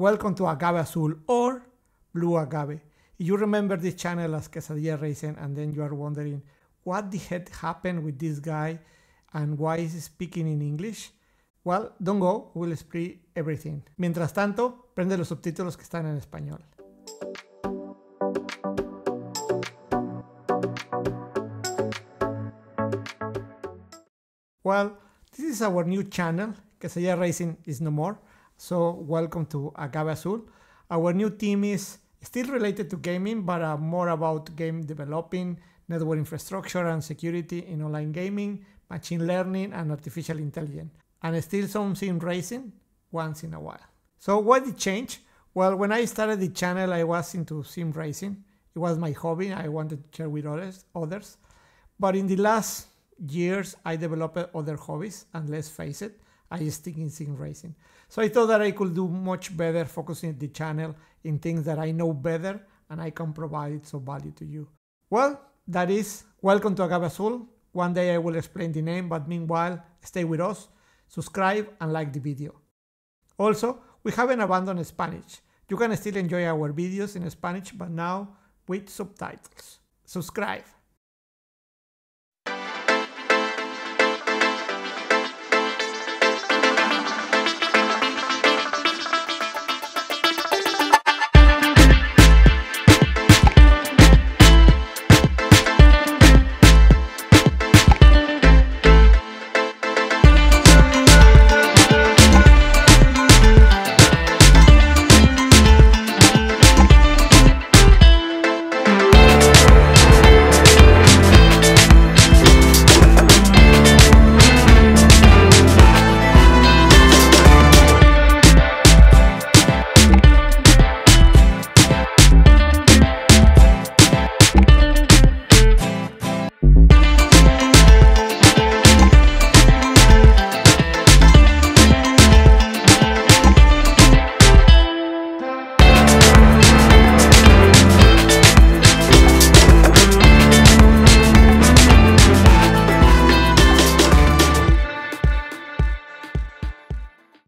Welcome to Agave Azul or Blue Agave. You remember this channel as Quesadilla Racing, and then you are wondering what the heck happened with this guy and why is he speaking in English? Well, don't go, we'll explain everything. Mientras tanto, prende los subtítulos que están en español. Well, this is our new channel. Quesadilla Racing is no more. So welcome to Agave Azul. Our new team is still related to gaming, but more about game developing, network infrastructure and security in online gaming, machine learning and artificial intelligence, and still some sim racing once in a while. So what did change? Well, when I started the channel, I was into sim racing. It was my hobby. I wanted to share with others. But in the last years, I developed other hobbies, and let's face it, I stick in sim racing. So I thought that I could do much better focusing the channel in things that I know better and I can provide some value to you. Well, that is welcome to Agave Azul. One day I will explain the name, but meanwhile, stay with us, subscribe and like the video. Also, we haven't abandoned Spanish. You can still enjoy our videos in Spanish, but now with subtitles. Subscribe.